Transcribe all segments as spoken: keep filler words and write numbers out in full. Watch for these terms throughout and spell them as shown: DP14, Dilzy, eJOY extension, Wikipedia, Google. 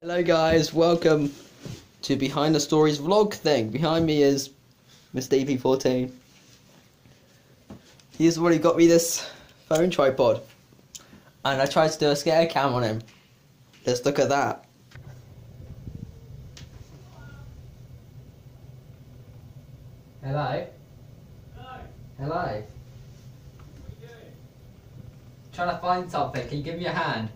Hello guys, welcome to Behind the Stories vlog thing. Behind me is Mister D P fourteen. He's already got me this phone tripod. And I tried to do a scare cam on him. Let's look at that. Hello? Hello? Hello? What are you doing? I'm trying to find something, can you give me a hand?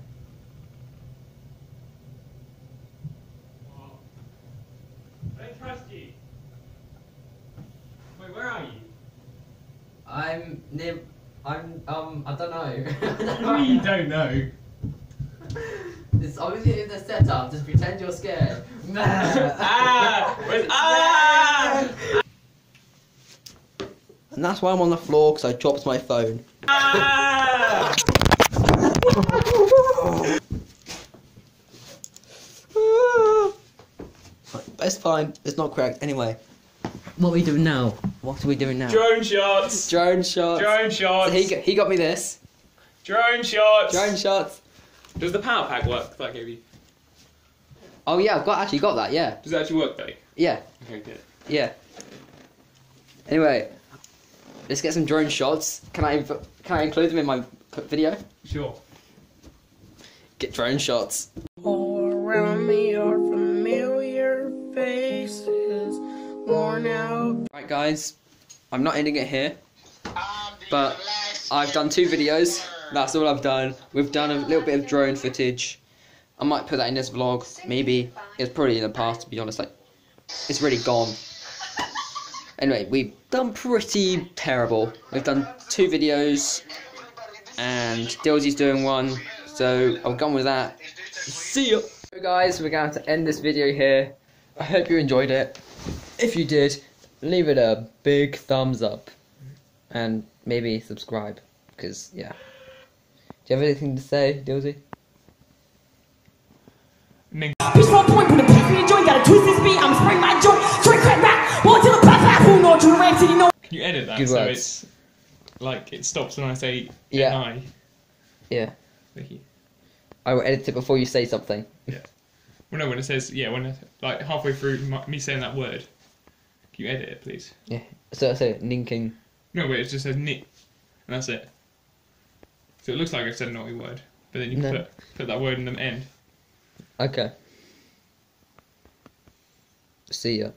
Where are you? I'm near. I'm. Um. I don't know. What do you mean you don't know? It's obviously in the setup. Just pretend you're scared. ah! Where's, ah! And that's why I'm on the floor, because I dropped my phone. Ah! It's fine. It's not correct. Anyway. What are we doing now? What are we doing now? Drone shots! Drone shots! Drone shots! So he, got, he got me this. Drone shots! Drone shots! Does the power pack work that I gave you? Oh yeah, I've got, actually got that, yeah. Does it actually work though? Yeah. Okay, good. Yeah. Anyway, let's get some drone shots. Can I, can I include them in my video? Sure. Get drone shots. All around me are familiar faces. Worn out. Right guys, I'm not ending it here, but I've done two videos, that's all I've done. We've done a little bit of drone footage. I might put that in this vlog, maybe. It's probably in the past, to be honest, like, it's really gone. Anyway, we've done pretty terrible. We've done two videos, and Dilzy's doing one, so I've gone with that. See ya! So guys, we're going to end this video here. I hope you enjoyed it. If you did, leave it a big thumbs up and maybe subscribe, because yeah. Do you have anything to say, Dilzy? Bitch, one point with a pick me joint, gotta twist this beat, I'm spraying my joint, straight crack back, one to the back, who know to the ramp, you know. Can you edit that Good so words. It's like it stops when I say yeah. I. Yeah. Thank you. I will edit it before you say something. Yeah. Well, no, when it says yeah, when it, like halfway through my, me saying that word. Can you edit it, please? Yeah. So I say ninking. No, wait. It just says nick, and that's it. So it looks like I said a naughty word, but then you no. put put that word in the end. Okay. See ya.